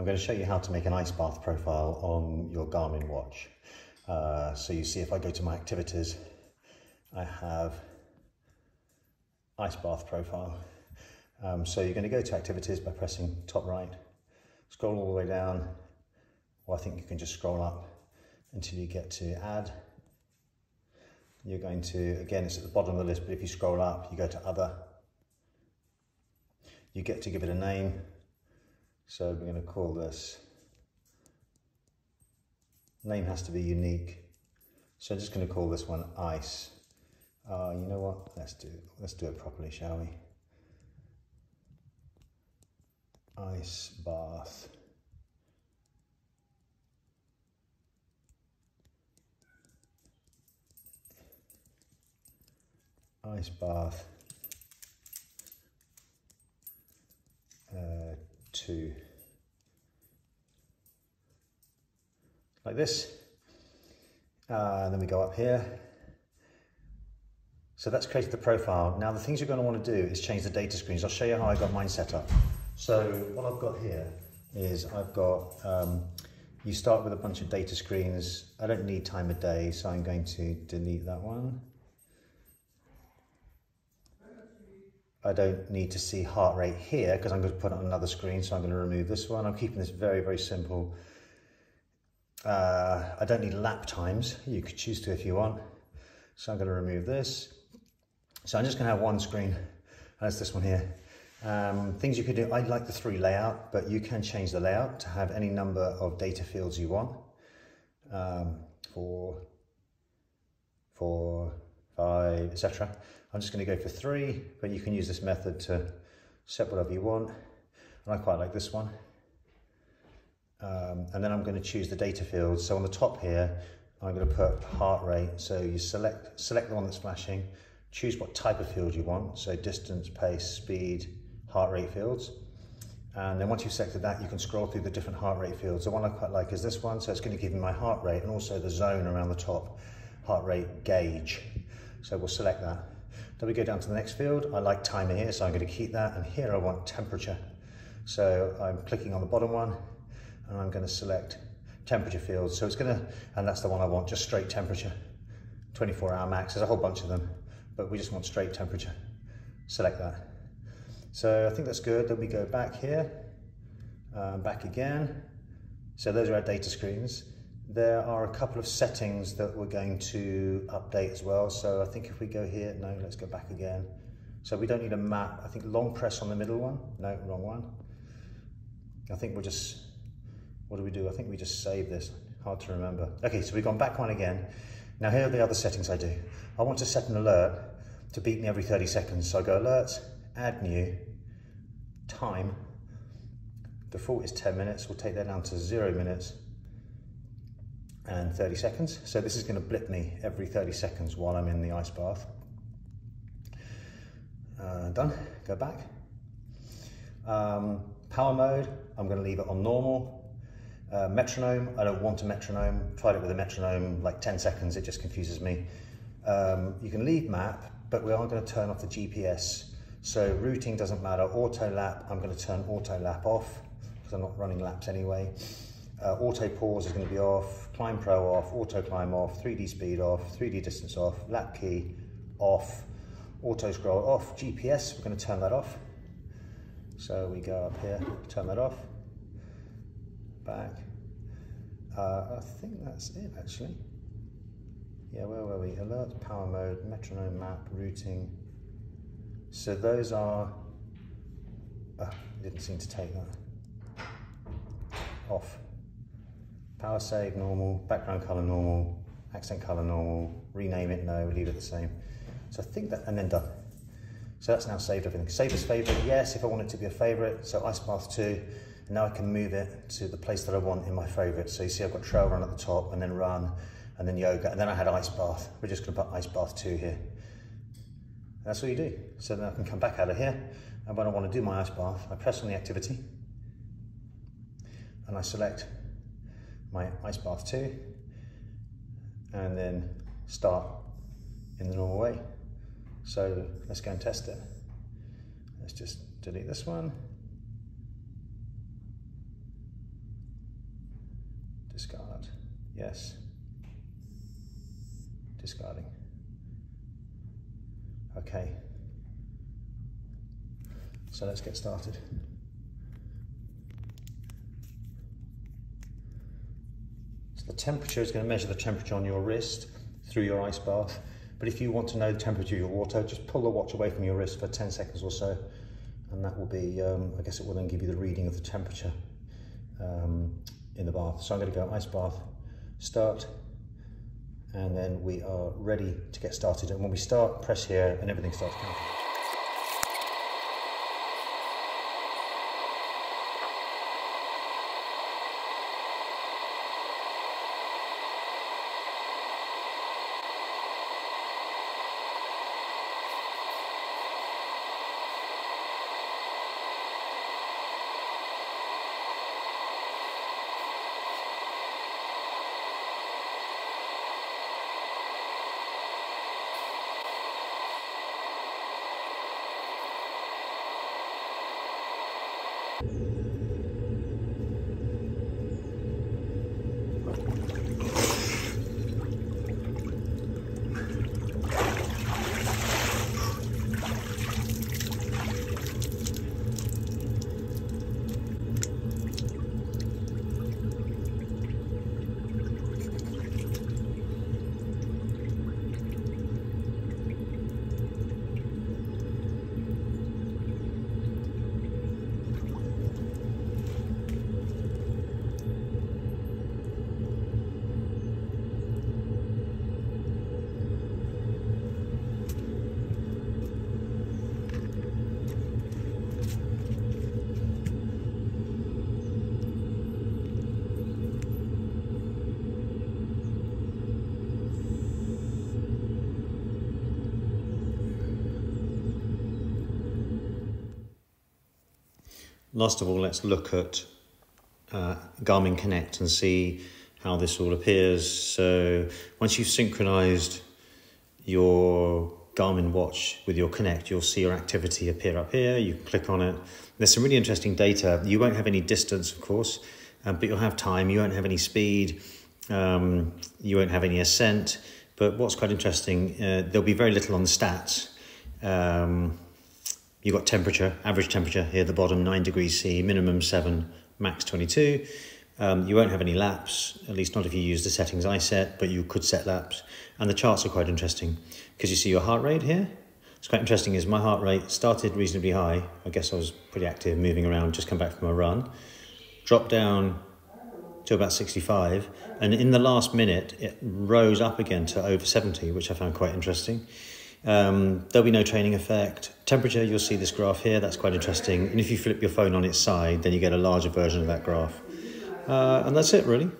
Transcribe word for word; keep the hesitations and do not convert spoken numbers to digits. I'm going to show you how to make an ice bath profile on your Garmin watch. Uh, so you see, if I go to my activities, I have ice bath profile. Um, so you're going to go to activities by pressing top right, scroll all the way down, or I think you can just scroll up until you get to add. You're going to, again, it's at the bottom of the list, but if you scroll up, you go to other. You get to give it a name. So we're going to call this, name has to be unique. So I'm just going to call this one Ice. Uh, you know what, let's do, let's do it properly, shall we? Ice bath. Ice bath uh, two, like this, uh, and then we go up here. So that's created the profile. Now the things you're going to want to do is change the data screens. I'll show you how I got mine set up. So what I've got here is I've got, um, you start with a bunch of data screens. I don't need time of day, so I'm going to delete that one. I don't need to see heart rate here because I'm going to put it on another screen, so I'm going to remove this one. I'm keeping this very, very simple. Uh, I don't need lap times. You could choose to if you want. So I'm going to remove this. So I'm just going to have one screen, and that's this one here. Um, things you could do, I like the three layout, but you can change the layout to have any number of data fields you want. Um, four, four, five, et cetera. I'm just going to go for three, but you can use this method to set whatever you want. And I quite like this one. Um, and then I'm going to choose the data field. So on the top here, I'm going to put heart rate. So you select, select the one that's flashing, choose what type of field you want. So distance, pace, speed, heart rate fields. And then once you've selected that, you can scroll through the different heart rate fields. The one I quite like is this one. So it's going to give me my heart rate and also the zone around the top, heart rate gauge. So we'll select that. Then we go down to the next field. I like time in here, so I'm going to keep that. And here I want temperature. So I'm clicking on the bottom one and I'm going to select temperature field. So it's going to, and that's the one I want, just straight temperature, twenty-four hour max. There's a whole bunch of them, but we just want straight temperature. Select that. So I think that's good. Then we go back here, uh, back again. So those are our data screens. There are a couple of settings that we're going to update as well. So I think if we go here, no, let's go back again. So we don't need a map. I think long press on the middle one. No, wrong one. I think we'll just, what do we do? I think we just save this. Hard to remember. Okay, so we've gone back one again. Now here are the other settings I do. I want to set an alert to beep me every thirty seconds. So I go alerts, add new, time. Default is ten minutes. We'll take that down to zero minutes. And thirty seconds. So this is going to blip me every thirty seconds while I'm in the ice bath. Uh, done. Go back. Um, power mode, I'm going to leave it on normal. Uh, metronome, I don't want a metronome. Tried it with a metronome like ten seconds, it just confuses me. Um, you can leave map, but we are going to turn off the G P S. So routing doesn't matter. Auto lap, I'm going to turn auto lap off because I'm not running laps anyway. Uh, auto pause is going to be off, climb pro off, auto climb off, three D speed off, three D distance off, lap key off, auto scroll off, G P S, we're going to turn that off. So we go up here, turn that off, back. Uh, I think that's it actually. Yeah, where were we? Alert, power mode, metronome, map, routing. So those are, oh, didn't seem to take that off. Power save normal, background color normal, accent color normal, rename it no, leave it the same. So I think that, and then done. So that's now saved everything. Save as favorite, yes, if I want it to be a favorite. So Ice Bath two, and now I can move it to the place that I want in my favorite. So you see I've got trail run at the top, and then run, and then yoga, and then I had Ice Bath. We're just gonna put Ice Bath two here. And that's all you do. So then I can come back out of here, and when I wanna do my ice bath, I press on the activity, and I select my ice bath two, and then start in the normal way. So let's go and test it. Let's just delete this one. Yes. Discarding. Okay. So let's get started. So the temperature is going to measure the temperature on your wrist through your ice bath. But if you want to know the temperature of your water, just pull the watch away from your wrist for ten seconds or so, and that will be, um, I guess it will then give you the reading of the temperature um, in the bath. So I'm going to go ice bath, start, and then we are ready to get started. And when we start, press here and everything starts counting. Last of all, let's look at uh, Garmin Connect and see how this all appears. So once you've synchronized your Garmin watch with your Connect, you'll see your activity appear up here. You can click on it. There's some really interesting data. You won't have any distance, of course, um, but you'll have time. You won't have any speed. Um, you won't have any ascent. But what's quite interesting, uh, there'll be very little on the stats. Um, You've got temperature, average temperature here at the bottom, nine degrees C, minimum seven, max twenty-two. Um, you won't have any laps, at least not if you use the settings I set, but you could set laps. And the charts are quite interesting because you see your heart rate here. It's quite interesting is my heart rate started reasonably high. I guess I was pretty active, moving around, just come back from a run. Dropped down to about sixty-five. And in the last minute, it rose up again to over seventy, which I found quite interesting. Um, there'll be no training effect. Temperature, you'll see this graph here, that's quite interesting. And if you flip your phone on its side, then you get a larger version of that graph. Uh, and that's it, really.